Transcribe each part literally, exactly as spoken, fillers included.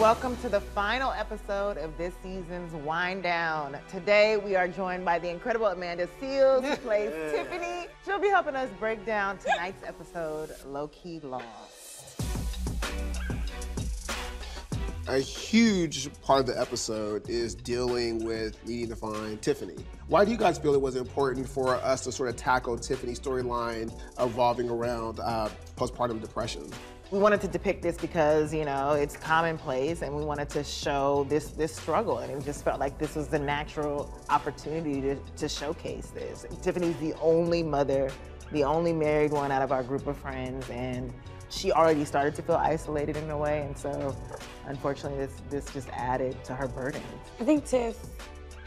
Welcome to the final episode of this season's Wind Down. Today we are joined by the incredible Amanda Seales, who plays Tiffany. She'll be helping us break down tonight's episode, Low Key Lost. A huge part of the episode is dealing with needing to find Tiffany. Why do you guys feel it was important for us to sort of tackle Tiffany's storyline evolving around uh, postpartum depression? We wanted to depict this because, you know, it's commonplace, and we wanted to show this this struggle, and it just felt like this was the natural opportunity to, to showcase this. Tiffany's the only mother, the only married one out of our group of friends, and she already started to feel isolated in a way, and so unfortunately this, this just added to her burden. I think Tiff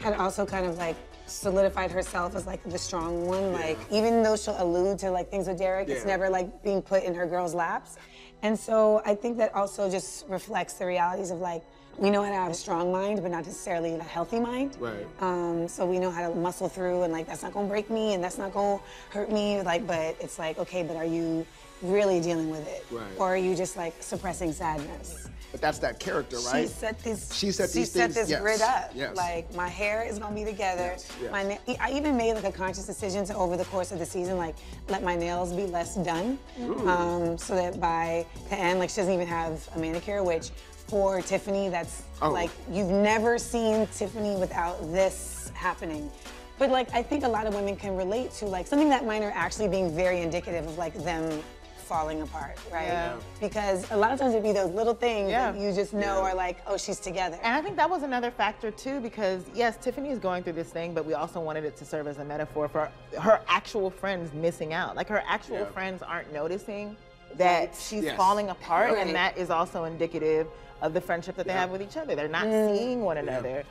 had also kind of like solidified herself as like the strong one, yeah. Like even though she'll allude to like things with Derek, yeah. It's never like being put in her girls' laps. And so I think that also just reflects the realities of like, we know how to have a strong mind, but not necessarily a healthy mind. Right. Um, so we know how to muscle through and like, that's not gonna break me and that's not gonna hurt me. Like, but it's like, okay, but are you really dealing with it? Right. Or are you just like suppressing sadness? But that's that character, right? She set this, she set these she set things, this yes. grid up. Yes. Like, my hair is gonna be together. Yes. Yes. My I even made like a conscious decision to, over the course of the season, like let my nails be less done. Mm. Um, so that by the end, like she doesn't even have a manicure, which for Tiffany, that's oh. like, you've never seen Tiffany without this happening. But like, I think a lot of women can relate to like something that minor actually being very indicative of like them falling apart, right? Yeah. Because a lot of times it'd be those little things yeah. that you just know yeah. are like, oh, she's together. And I think that was another factor too, because yes, Tiffany is going through this thing, but we also wanted it to serve as a metaphor for her actual friends missing out. Like her actual yeah. friends aren't noticing that she's yes. falling apart, right. And that is also indicative of the friendship that they yeah. have with each other. They're not mm. seeing one another. Yeah.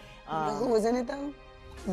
Um, Who was in it though?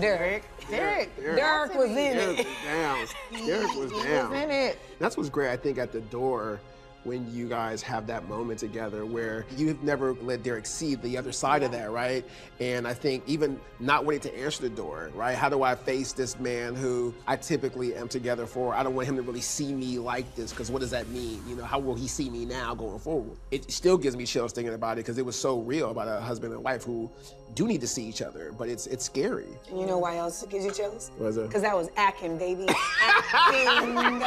Derek. Derek. Derek, Derek. Derek was in Derek it. Was down. Derek was down. Was in it. That's what's great, I think, at the door when you guys have that moment together where you've never let Derek see the other side yeah. of that, right? And I think even not wanting to answer the door, right? How do I face this man who I typically am together for? I don't want him to really see me like this, because what does that mean? You know, how will he see me now going forward? It still gives me chills thinking about it, because it was so real about a husband and wife who do need to see each other, but it's it's scary. You know why else it gives you chills? What is it? Because that was acting, baby. Acting.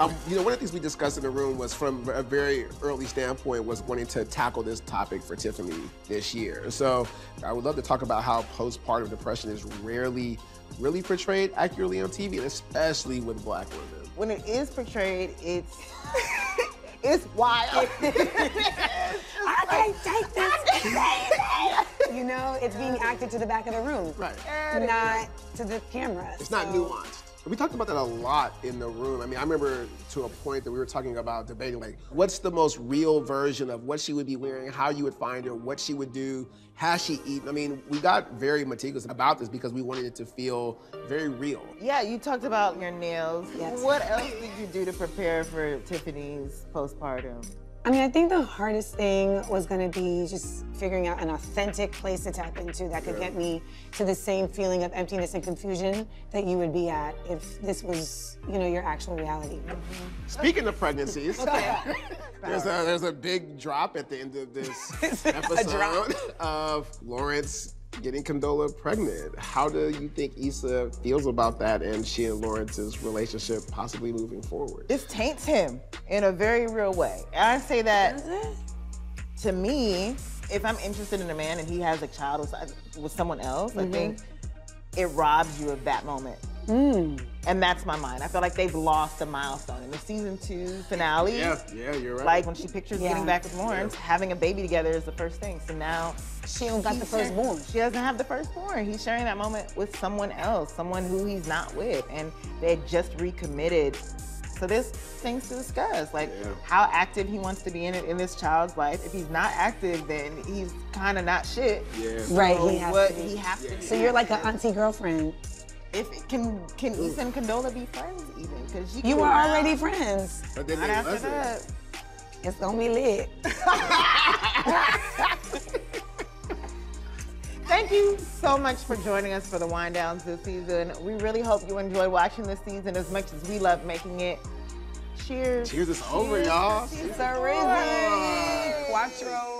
Um, you know, one of the things we discussed in the room was, from a very early standpoint, was wanting to tackle this topic for Tiffany this year. So I would love to talk about how postpartum depression is rarely really portrayed accurately on T V, and especially with Black women. When it is portrayed, it's it's wild. I can't take this. You know, it's being acted to the back of the room, right? Not to the camera. It's so. Not nuanced. We talked about that a lot in the room. I mean, I remember to a point that we were talking about debating, like, what's the most real version of what she would be wearing, how you would find her, what she would do, has she eaten? I mean, we got very meticulous about this because we wanted it to feel very real. Yeah, you talked about your nails. Yes. What else did you do to prepare for Tiffany's postpartum? I mean, I think the hardest thing was gonna be just figuring out an authentic place to tap into that could yeah. get me to the same feeling of emptiness and confusion that you would be at if this was, you know, your actual reality. Mm-hmm. Speaking of pregnancies, okay. there's, a, there's a big drop at the end of this episode of Lawrence getting Condola pregnant. How do you think Issa feels about that, and she and Lawrence's relationship possibly moving forward? This taints him in a very real way. And I say that, to me, if I'm interested in a man and he has a child with someone else, mm-hmm. I think it robs you of that moment. Mm. And that's my mind. I feel like they've lost a milestone. In the season two finale, yeah, yeah, you're right. Like when she pictures yeah. getting back with Lawrence, yeah. having a baby together is the first thing. So now she don't got the firstborn. She doesn't have the firstborn. He's sharing that moment with someone else, someone who he's not with, and they had just recommitted. So there's things to discuss, like yeah. how active he wants to be in it in this child's life. If he's not active, then he's kind of not shit. Yeah. So right. He has what to be. He has yeah. to be. So you're like an auntie girlfriend. If it can can Ooh. Issa and Condola be friends even? Because you were already friends. But then they after it. That, it's gonna be lit. Thank you so much for joining us for the Wind Downs this season. We really hope you enjoy watching this season as much as we love making it. Cheers. Cheers, it's over, y'all. Cheers, Issa Rae. Quattro.